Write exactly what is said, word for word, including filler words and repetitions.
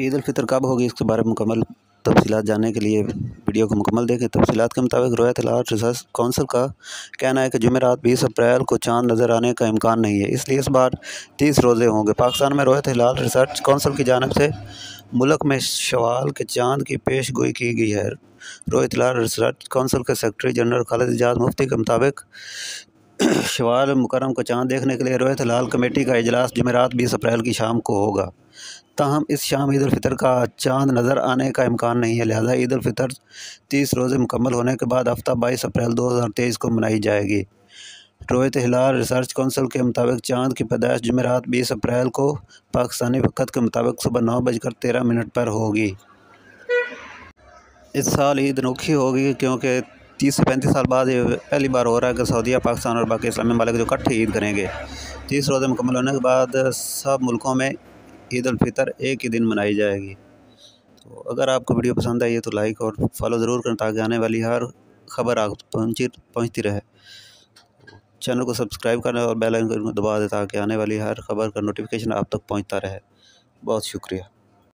ईद उल फितर कब होगी, इसके बारे में मुकम्मल तफसीलात जानने के लिए वीडियो को मुकम्मल देखें। तफसीलात के मुताबिक रؤیت ہلال ریسرچ कौंसल का कहना है कि जुमे रात बीस अप्रैल को चांद नज़र आने का इम्कान नहीं है, इसलिए इस बार तीस रोज़े होंगे। पाकिस्तान में रؤیت ہلال ریسرچ कौंसल की जानब से मुल्क में शवाल के चांद की पेश गोई की गई है। रؤیت ہلال ریسرچ कौंसल के सेक्रटरी जनरल खालिद एजाज मुफ्ती के मुताबिक शवाल मुकर्रम को चांद देखने के लिए रؤیت ہلال कमेटी का इजलास जुमेरात बीस अप्रैल की शाम को होगा। ताहम इस शाम ईद उल फितर का चांद नज़र आने का इम्कान नहीं है, लिहाजा ईद उल फितर तीस रोज़े मुकम्मल होने के बाद हफ्ता बाईस अप्रैल दो हज़ार तेईस को मनाई जाएगी। रؤیت ہلال ریسرچ कौंसल के मुताबिक चांद की पैदाइश जुमेरात बीस अप्रैल को पाकिस्तानी वक़्त के मुताबिक सुबह नौ बजकर तेरह मिनट पर होगी। इस साल ईद अनोखी होगी क्योंकि तीस से पैंतीस साल बाद ये पहली बार हो रहा है कि सऊदीया, पाकिस्तान और बाकी इस्लामी ममालिक जो इकट्ठे ईद करेंगे। तीस रोज़े मुकम्मल होने के बाद सब मुल्कों में ईद उल फितर एक ही दिन मनाई जाएगी। तो अगर आपको वीडियो पसंद आई है तो लाइक और फॉलो ज़रूर करें ताकि आने वाली हर खबर आप पहुँची पहुँचती रहे। चैनल को सब्सक्राइब करें और बेल आइकन को दबा दें ताकि आने वाली हर खबर का नोटिफिकेशन आप तक पहुँचता रहे। बहुत शुक्रिया।